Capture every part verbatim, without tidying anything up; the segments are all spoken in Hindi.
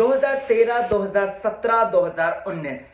दो हज़ार तेरह, दो हज़ार सत्रह, दो हज़ार उन्नीस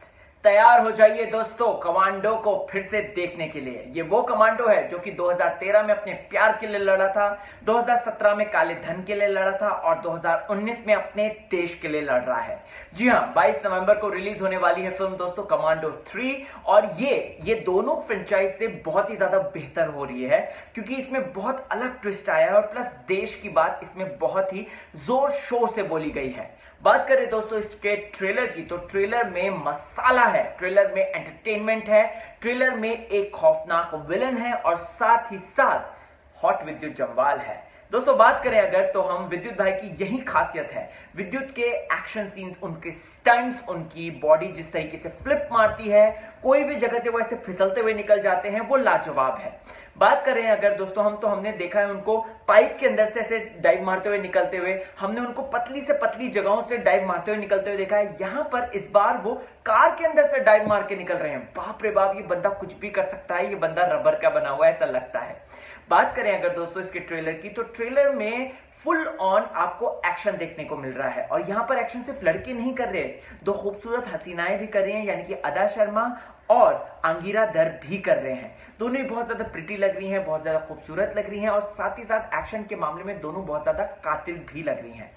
तैयार हो जाइए दोस्तों कमांडो को फिर से देखने के लिए। ये वो कमांडो है जो कि दो हज़ार तेरह में अपने प्यार के लिए लड़ा था, दो हज़ार सत्रह में काले धन के लिए लड़ा था और दो हज़ार उन्नीस में अपने देश के लिए लड़ रहा है। जी हां, बाईस नवंबर को रिलीज होने वाली है फिल्म दोस्तों कमांडो थ्री, और ये ये दोनों फ्रेंचाइज से बहुत ही ज्यादा बेहतर हो रही है क्योंकि इसमें बहुत अलग ट्विस्ट आया है और प्लस देश की बात इसमें बहुत ही जोर शोर से बोली गई है। बात करें दोस्तों इसके ट्रेलर की, तो ट्रेलर में मसाला है, ट्रेलर में एंटरटेनमेंट है, ट्रेलर में एक खौफनाक विलन है और साथ ही साथ हॉट विद्युत जम्वाल है। दोस्तों बात करें अगर तो हम विद्युत भाई की यही खासियत है, विद्युत के एक्शन सीन्स, उनके स्टंट्स, उनकी बॉडी जिस तरीके से फ्लिप मारती है, कोई भी जगह से वो ऐसे फिसलते हुए निकल जाते हैं, वो लाजवाब है। बात करें अगर दोस्तों हम तो हमने देखा है उनको पाइप के अंदर से ऐसे डाइव मारते हुए निकलते हुए, हमने उनको पतली से पतली जगहों से डाइव मारते हुए निकलते हुए देखा है। यहां पर इस बार वो कार के अंदर से डाइव मार के निकल रहे हैं। बाप रे बाप, ये बंदा कुछ भी कर सकता है, ये बंदा रबर का बना हुआ है ऐसा लगता है। बात करें अगर दोस्तों इसके ट्रेलर की, तो ट्रेलर में फुल ऑन आपको एक्शन देखने को मिल रहा है और यहाँ पर एक्शन सिर्फ लड़के नहीं कर रहे, दो खूबसूरत हसीनाएं भी कर रही हैं, यानी कि अदा शर्मा और अंगिरा धर भी कर रहे हैं। दोनों ही बहुत ज्यादा प्रिटी लग रही हैं, बहुत ज्यादा खूबसूरत लग रही हैं और साथ ही साथ एक्शन के मामले में दोनों बहुत ज्यादा कातिल भी लग रही हैं।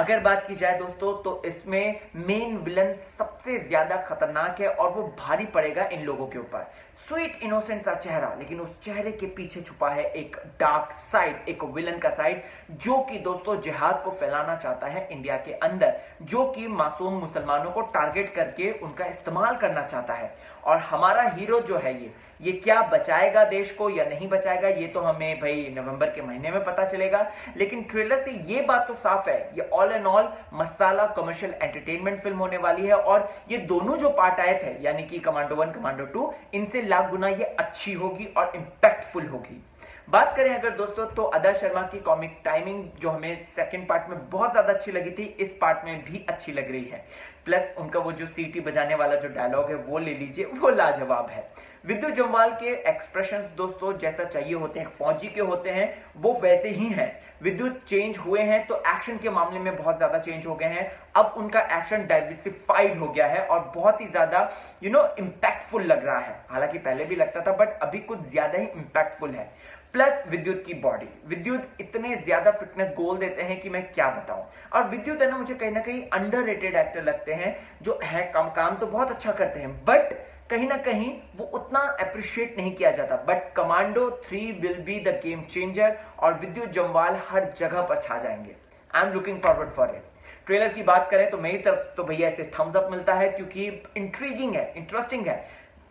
अगर बात की जाए दोस्तों तो इसमें मेन विलन सबसे ज्यादा खतरनाक है और वो भारी पड़ेगा इन लोगों के ऊपर। स्वीट इनोसेंट सा चेहरा, लेकिन उस चेहरे के पीछे छुपा है एक डार्क साइड, एक विलन का साइड जो कि दोस्तों जिहाद को फैलाना चाहता है इंडिया के अंदर, जो कि मासूम मुसलमानों को टारगेट करके उनका इस्तेमाल करना चाहता है। और हमारा हीरो जो है ये ये क्या बचाएगा देश को या नहीं बचाएगा, ये तो हमें भाई नवंबर के महीने में पता चलेगा। लेकिन ट्रेलर से ये बात तो साफ है, ये all and all masala commercial entertainment film होने वाली है और ये दोनों जो पार्ट आए थे यानी कि कमांडो वन, कमांडो टू, इनसे लाख गुना ये अच्छी होगी और इंपैक्टफुल होगी। बात करें अगर दोस्तों तो अदा शर्मा की कॉमिक टाइमिंग जो हमें सेकंड पार्ट में बहुत ज्यादा अच्छी लगी थी, इस पार्ट में भी अच्छी लग रही है। प्लस उनका वो जो सीटी बजाने वाला जो डायलॉग है वो ले लीजिए, वो लाजवाब है। विद्युत जम्वाल के एक्सप्रेशंस दोस्तों जैसा चाहिए होते हैं, फौजी के होते हैं, वो वैसे ही हैं। विद्युत चेंज हुए हैं तो एक्शन के मामले में बहुत ज्यादा चेंज हो गए हैं। अब उनका एक्शन डाइवर्सिफाइड हो गया है और बहुत ही ज्यादा यू नो इम्पैक्टफुल लग रहा है। हालांकि पहले भी लगता था बट अभी कुछ ज्यादा ही इम्पैक्टफुल है। प्लस विद्युत की बॉडी, विद्युत इतने ज्यादा फिटनेस गोल देते हैं कि मैं क्या बताऊं। और विद्युत है ना, मुझे कहीं ना कहीं अंडररेटेड एक्टर लगते हैं, जो है काम काम तो बहुत अच्छा करते हैं बट कहीं ना कहीं वो उतना अप्रिशिएट नहीं किया जाता। But commando three will be the game changer और विद्युत जम्वाल हर जगह पर छा जाएंगे। I am looking forward for it. Trailer की बात करें तो मेरी तरफ तो भैया ऐसे थम्स अप मिलता है क्योंकि इंट्रीगिंग है, इंटरेस्टिंग है।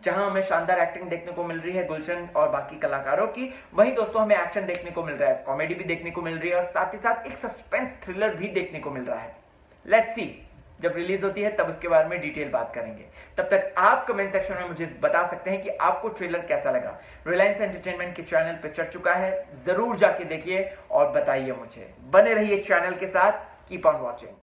जहां हमें शानदार एक्टिंग देखने को मिल रही है गुलशन और बाकी कलाकारों की, वहीं दोस्तों हमें एक्शन देखने को मिल रहा है, कॉमेडी भी देखने को मिल रही है और साथ ही साथ एक सस्पेंस थ्रिलर भी देखने को मिल रहा है। लेट्स सी, जब रिलीज होती है तब उसके बारे में डिटेल बात करेंगे। तब तक आप कमेंट सेक्शन में मुझे बता सकते हैं कि आपको ट्रेलर कैसा लगा। रिलायंस एंटरटेनमेंट के चैनल पर चढ़ चुका है, जरूर जाके देखिए और बताइए मुझे। बने रहिए चैनल के साथ, कीप ऑन वॉचिंग।